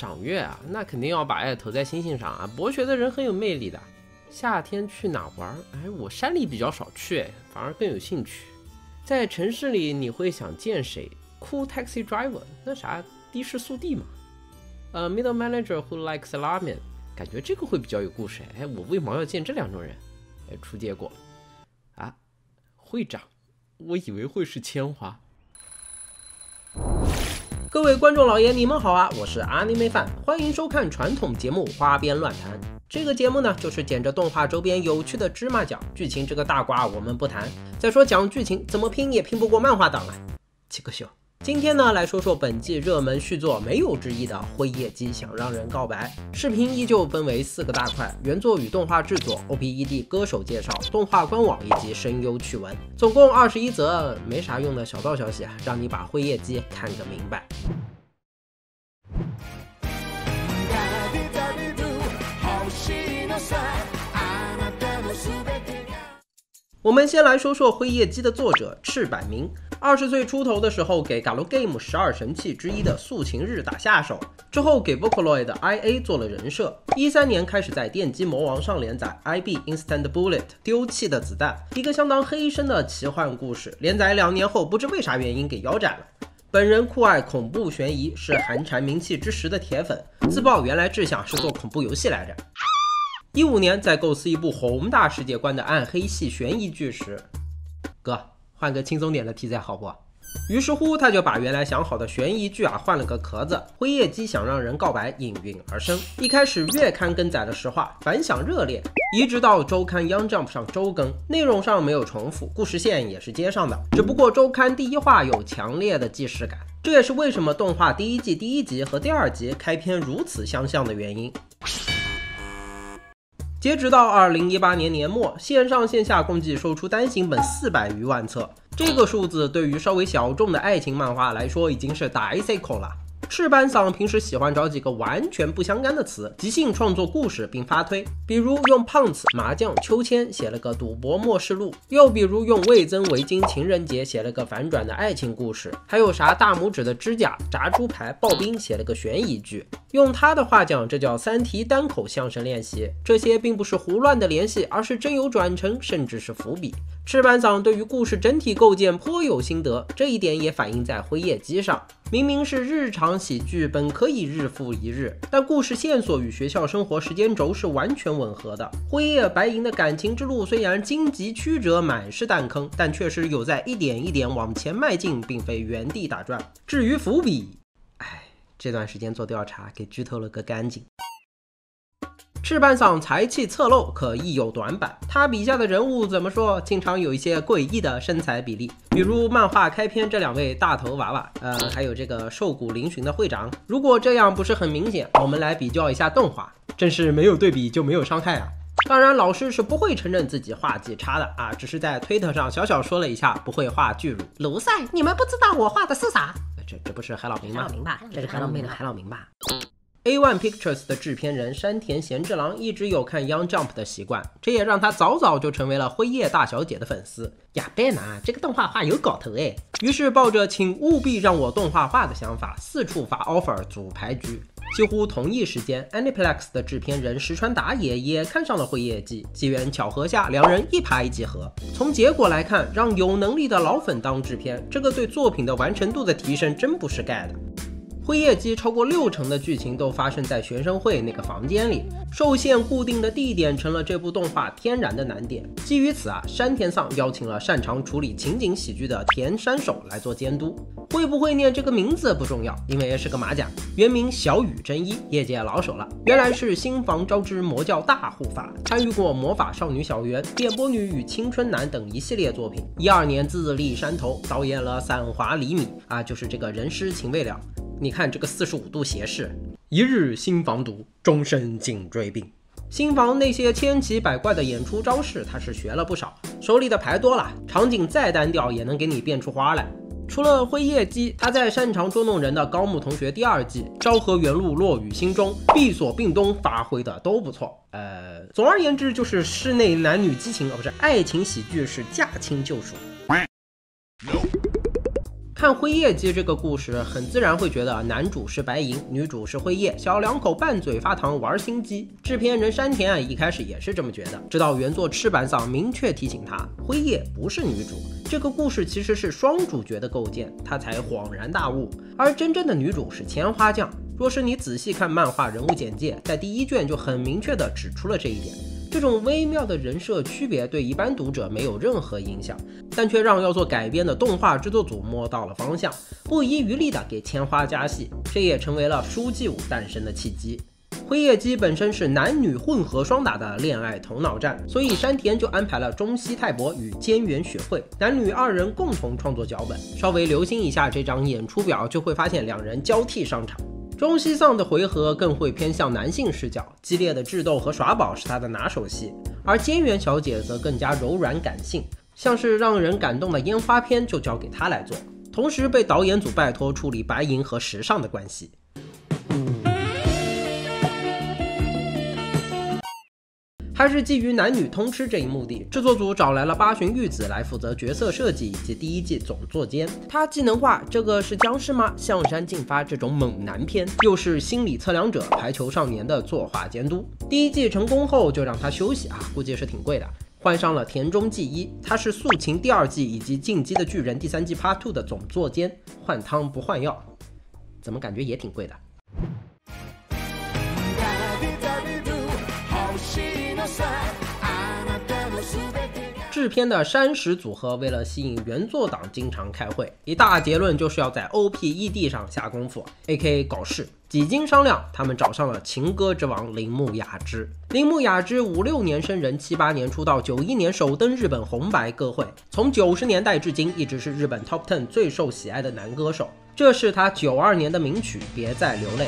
赏月啊，那肯定要把爱投在星星上啊。博学的人很有魅力的。夏天去哪玩？哎，我山里比较少去，反而更有兴趣。在城市里你会想见谁 ？Cool taxi driver， 那啥的士速递嘛。middle manager who likes ramen， 感觉这个会比较有故事。哎，我为毛要见这两种人？哎，出结果啊，会长，我以为会是千华。 各位观众老爷，你们好啊！我是阿尼妹范，欢迎收看传统节目《花边乱谈》。这个节目呢，就是捡着动画周边有趣的芝麻讲剧情，这个大瓜我们不谈。再说讲剧情怎么拼也拼不过漫画党啊！这个秀。今天呢，来说说本季热门续作没有之一的《辉夜姬想让人告白》。视频依旧分为4个大块：原作与动画制作、OPED 歌手介绍、动画官网以及声优趣闻，总共21则没啥用的小道消息啊，让你把《辉夜姬》看个明白。 我们先来说说《辉夜姬》的作者赤坂明。20岁出头的时候，给 Galgame 12神器之一的素琴日打下手，之后给 Vocaloid 的 IA 做了人设。13年开始在电击魔王上连载 IB Instant Bullet 丢弃的子弹，一个相当黑深的奇幻故事。连载2年后，不知为啥原因给腰斩了。 本人酷爱恐怖悬疑，是寒蝉鸣泣之时的铁粉。自曝原来志向是做恐怖游戏来着。15年在构思一部宏大世界观的暗黑系悬疑剧时，哥换个轻松点的题材好不？于是乎他就把原来想好的悬疑剧啊换了个壳子，《辉夜姬想让人告白》应运而生。一开始月刊更载了10话，反响热烈，一直到周刊 Young Jump 上周更，内容上没有重复，故事线也是接上的，只不过周刊第1话有强烈的既视感，这也是为什么动画第1季第1集和第2集开篇如此相像的原因。 截止到2018年年末，线上线下共计售出单行本400余万册，这个数字对于稍微小众的爱情漫画来说已经是大成功了。赤坂桑平时喜欢找几个完全不相干的词，即兴创作故事并发推，比如用胖子、麻将、秋千写了个赌博末世录，又比如用味增围巾、情人节写了个反转的爱情故事，还有啥大拇指的指甲、炸猪排、刨冰写了个悬疑剧。 用他的话讲，这叫3题单口相声练习。这些并不是胡乱的联系，而是真有转承，甚至是伏笔。赤坂桑对于故事整体构建颇有心得，这一点也反映在《辉夜姬》上。明明是日常喜剧，本可以日复一日，但故事线索与学校生活时间轴是完全吻合的。辉夜白银的感情之路虽然荆棘曲折，满是弹坑，但确实有在一点一点往前迈进，并非原地打转。至于伏笔， 这段时间做调查，给剧透了个干净。赤坂桑才气侧漏，可亦有短板。他笔下的人物怎么说，经常有一些诡异的身材比例，比如漫画开篇这2位大头娃娃，还有这个瘦骨嶙峋的会长。如果这样不是很明显，我们来比较一下动画，真是没有对比就没有伤害啊。 当然，老师是不会承认自己画技差的啊，只是在推特上小小说了一下不会画巨乳。卢塞，你们不知道我画的是啥？这不是海老名吗？海老名吧，这是海老妹的海老名吧。 A1 Pictures 的制片人山田贤治郎一直有看 Young Jump 的习惯，这也让他早就成为了辉夜大小姐的粉丝。呀，别拿这个动画化有搞头哎！于是抱着请务必让我动画化的想法，四处发 offer 组牌局。几乎同一时间 ，Aniplex 的制片人石川打野也看上了辉夜姬，机缘巧合下，两人一拍即合。从结果来看，让有能力的老粉当制片，这个对作品的完成度的提升真不是盖的。 《辉夜姬》超过60%的剧情都发生在学生会那个房间里，受限固定的地点成了这部动画天然的难点。基于此啊，山田桑邀请了擅长处理情景喜剧的田山守来做监督。会不会念这个名字不重要，因为是个马甲，原名小雨真一，业界老手了。原来是新房昭之魔教大护法，参与过《魔法少女小圆》《电波女与青春男》等一系列作品。12年自立山头，导演了《散华厘米》啊，就是这个人师情未了。 你看这个45度斜视，一日新房毒，终身颈椎病。新房那些千奇百怪的演出招式，他是学了不少，手里的牌多了，场景再单调也能给你变出花来。除了辉夜姬，他在擅长捉弄人的高木同学第2季、昭和元禄落雨心中、闭锁病冬发挥的都不错。总而言之，就是室内男女激情，不是爱情喜剧是驾轻就熟。看辉夜姬这个故事，很自然会觉得男主是白银，女主是辉夜，小两口拌嘴发糖玩心机。制片人山田一开始也是这么觉得，直到原作赤坂嗓明确提醒他，辉夜不是女主，这个故事其实是双主角的构建，他才恍然大悟。而真正的女主是千花酱。若是你仔细看漫画人物简介，在第一卷就很明确地指出了这一点。 这种微妙的人设区别对一般读者没有任何影响，但却让要做改编的动画制作组摸到了方向，不遗余力地给千花加戏，这也成为了书纪武诞生的契机。 辉夜姬本身是男女混合双打的恋爱头脑战，所以山田就安排了中西泰博与菅原雪惠男女二人共同创作脚本。稍微留心一下这张演出表，就会发现两人交替上场。 中西丧的回合更会偏向男性视角，激烈的智斗和耍宝是他的拿手戏，而菅原小姐则更加柔软感性，像是让人感动的烟花片就交给她来做。同时被导演组拜托处理白银和时尚的关系。还是基于男女通吃这一目的，制作组找来了八旬玉子来负责角色设计以及第一季总作监。他既能画这个是僵尸吗？向山进发这种猛男片，又是心理测量者排球少年的作画监督。第一季成功后就让他休息啊，估计是挺贵的。换上了田中纪一，他是素琴第二季以及进击的巨人第三季 Part 2 的总作监。换汤不换药，怎么感觉也挺贵的？ 制片的山石组合为了吸引原作党，经常开会，一大结论就是要在 OPED 上下功夫 ，A.K.A 搞事。几经商量，他们找上了情歌之王铃木雅之。铃木雅之56年生人，78年出道，91年首登日本红白歌会，从90年代至今一直是日本 Top 10 最受喜爱的男歌手。这是他92年的名曲《别再流泪》。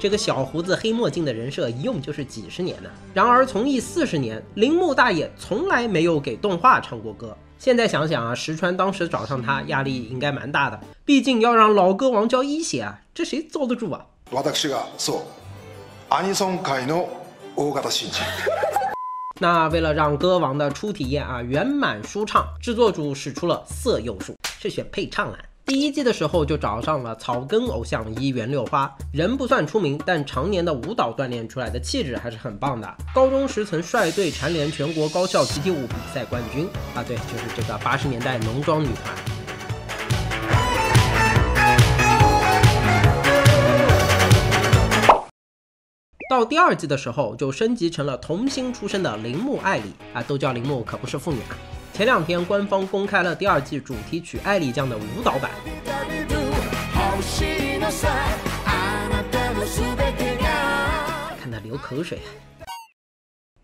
这个小胡子黑墨镜的人设一用就是几十年呢。然而从艺40年，铃木大爷从来没有给动画唱过歌。现在想想啊，石川当时找上他，压力应该蛮大的，毕竟要让老歌王交一写啊，这谁遭得住啊？那为了让歌王的初体验啊圆满舒畅，制作组使出了色诱术，是选配唱啊。 第一季的时候就找上了草根偶像一元六花，人不算出名，但常年的舞蹈锻炼出来的气质还是很棒的。高中时曾率队蝉联全国高校集体舞比赛冠军啊，对，就是这个80年代浓妆女团。到第二季的时候就升级成了童星出身的铃木爱里啊，都叫铃木可不是妇女啊。 前2天，官方公开了第二季主题曲《爱丽酱》的舞蹈版。看他流口水。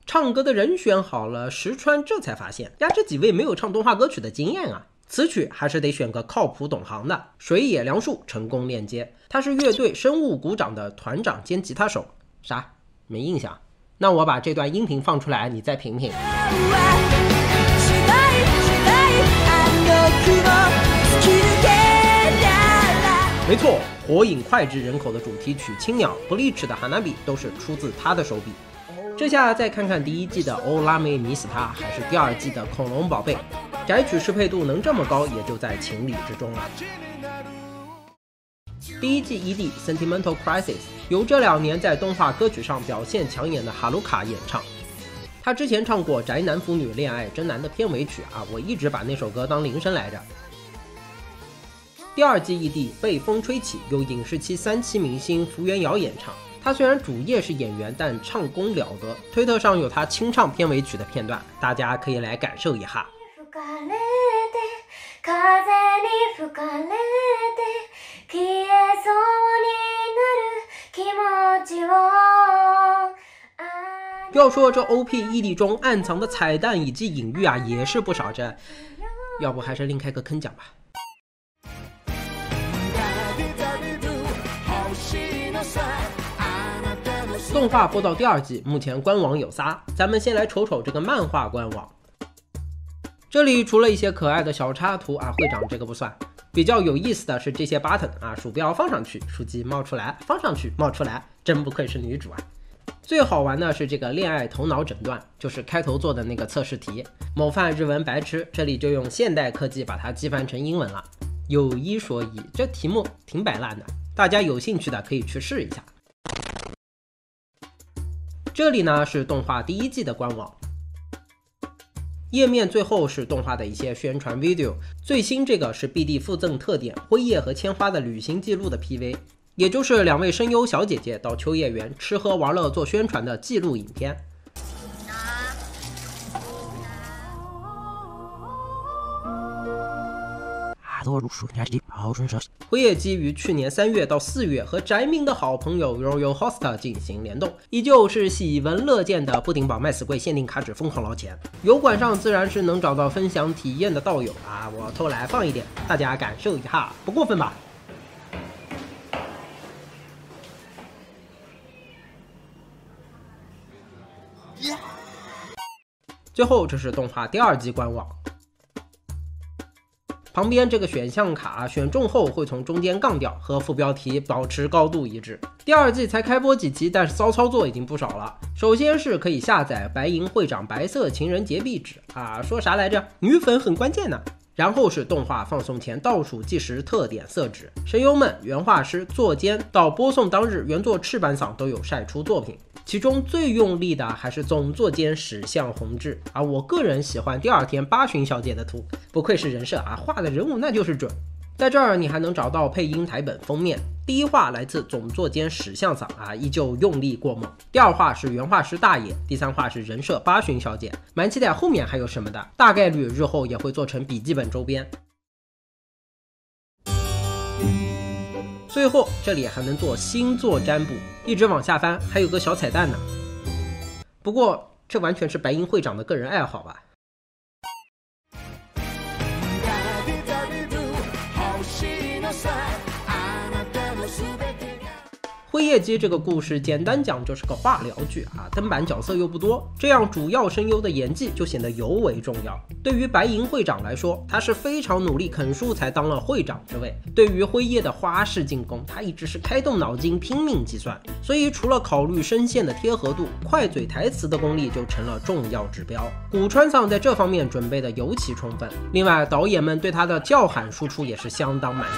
唱歌的人选好了，石川这才发现，呀，这几位没有唱动画歌曲的经验啊。此曲还是得选个靠谱懂行的。水野良树成功链接，他是乐队生物鼓掌的团长兼吉他手。啥？没印象？那我把这段音频放出来，你再评评。 没错，火影脍炙人口的主题曲《青鸟》、Bleach 的《Hanabi》都是出自他的手笔。这下再看看第一季的《欧拉美米斯塔》，还是第二季的《恐龙宝贝》，宅曲适配度能这么高，也就在情理之中了。 第一季ED《Sentimental Crisis》由这2年在动画歌曲上表现抢眼的哈鲁卡演唱。 他之前唱过《宅男腐女恋爱真难》的片尾曲啊，我一直把那首歌当铃声来着。第二季ED《被风吹起》由影视期3期明星福原遥演唱。他虽然主业是演员，但唱功了得。推特上有他清唱片尾曲的片段，大家可以来感受一下。 要说这 OPED 中暗藏的彩蛋以及隐喻啊，也是不少这，要不还是另开个坑讲吧。动画播到第二季，目前官网有仨，咱们先来瞅瞅这个漫画官网。这里除了一些可爱的小插图啊，会长这个不算。 比较有意思的是这些 button 啊，鼠标放上去，书籍冒出来，放上去，冒出来，真不愧是女主啊！最好玩的是这个恋爱头脑诊断，就是开头做的那个测试题。某犯日文白痴，这里就用现代科技把它机翻成英文了。有一说一，这题目挺摆烂的，大家有兴趣的可以去试一下。这里呢是动画第一季的官网。 页面最后是动画的一些宣传 video， 最新这个是 BD 附赠特点辉夜和千花的旅行记录的 PV， 也就是两位声优小姐姐到秋叶原吃喝玩乐做宣传的记录影片。辉夜基于去年3月到4月和宅明的好朋友 Royal Host 进行联动，依旧是喜闻乐见的不顶宝卖死贵限定卡纸疯狂捞钱。油管上自然是能找到分享体验的道友啊，我偷来放一点，大家感受一下，不过分吧？最后这是动画第2季官网。 旁边这个选项卡选中后会从中间杠掉，和副标题保持高度一致。第2季才开播几期，但是骚操作已经不少了。首先是可以下载白银会长白色情人节壁纸啊，说啥来着？女粉很关键呢。然后是动画放送前倒数计时特点色纸，声优们、原画师、作监到播送当日，原作赤坂嗓都有晒出作品。 其中最用力的还是总作监史向弘志啊，我个人喜欢第2天八旬小姐的图，不愧是人设啊，画的人物那就是准。在这儿你还能找到配音台本封面，第1话来自总作监史向嗓啊，依旧用力过猛；第2话是原画师大野，第3话是人设八旬小姐，蛮期待后面还有什么的，大概率日后也会做成笔记本周边。 最后，这里还能做星座占卜，一直往下翻，还有个小彩蛋呢。不过，这完全是白银会长的个人爱好吧。辉夜姬这个故事，简单讲就是个化疗剧啊，登板角色又不多，这样主要声优的演技就显得尤为重要。对于白银会长来说，他是非常努力啃树才当了会长之位。对于辉夜的花式进攻，他一直是开动脑筋，拼命计算。所以除了考虑声线的贴合度，快嘴台词的功力就成了重要指标。古川桑在这方面准备的尤其充分。另外，导演们对他的叫喊输出也是相当满意。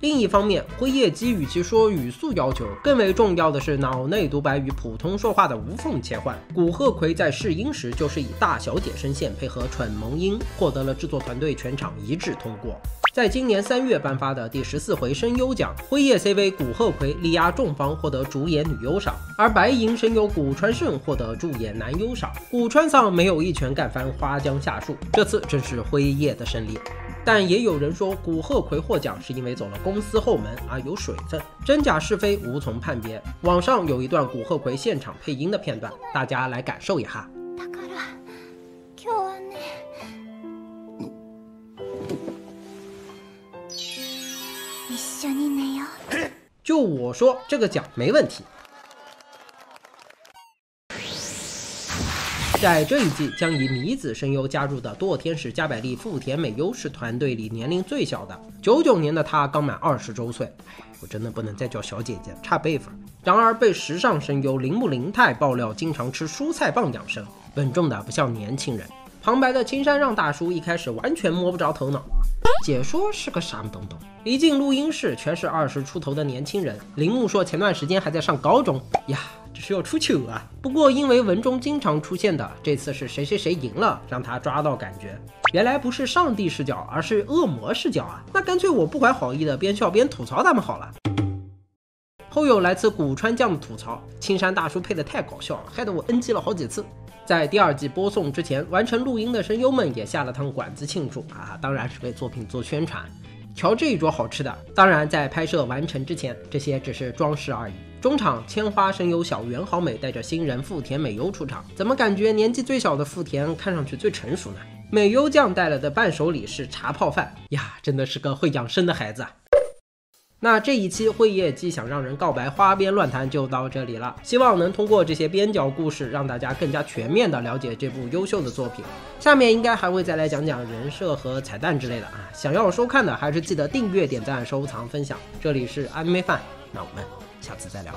另一方面，辉夜姬与其说语速要求，更为重要的是脑内独白与普通说话的无缝切换。古贺葵在试音时就是以大小姐声线配合蠢萌音，获得了制作团队全场一致通过。在今年3月颁发的第14回声优奖，辉夜 CV 古贺葵力压众方获得主演女优赏，而白银声优古川胜获得助演男优赏。古川桑没有一拳干翻花江夏树，这次真是辉夜的胜利。 但也有人说，古贺葵获奖是因为走了公司后门啊，有水分，真假是非无从判别。网上有一段古贺葵现场配音的片段，大家来感受一下。就我说，这个奖没问题。 在这一季将以米子声优加入的堕天使加百利富田美优是团队里年龄最小的，99年的她刚满20周岁。我真的不能再叫小姐姐，差辈分。然而被时尚声优铃木绫太爆料经常吃蔬菜棒养生，稳重的不像年轻人。旁白的青山让大叔一开始完全摸不着头脑，解说是个啥东东。一进录音室全是20出头的年轻人，铃木说前段时间还在上高中呀。 只是要出糗啊！不过因为文中经常出现的，这次是谁谁谁赢了，让他抓到感觉。原来不是上帝视角，而是恶魔视角啊！那干脆我不怀好意的边笑边吐槽他们好了。后有来自古川将的吐槽，青山大叔配的太搞笑了，害得我 NG 了好几次。在第2季播送之前，完成录音的声优们也下了趟馆子庆祝啊，当然是为作品做宣传。瞧这一桌好吃的！当然在拍摄完成之前，这些只是装饰而已。 中场，千花声优小圆好美带着新人富田美优出场，怎么感觉年纪最小的富田看上去最成熟呢？美优酱带来的伴手礼是茶泡饭呀，真的是个会养生的孩子啊！那这一期辉夜姬想让人告白花边乱谈就到这里了，希望能通过这些边角故事让大家更加全面的了解这部优秀的作品。下面应该还会再来讲讲人设和彩蛋之类的啊！想要收看的还是记得订阅、点赞、收藏、分享。这里是安妹范，那我们。 下次再聊。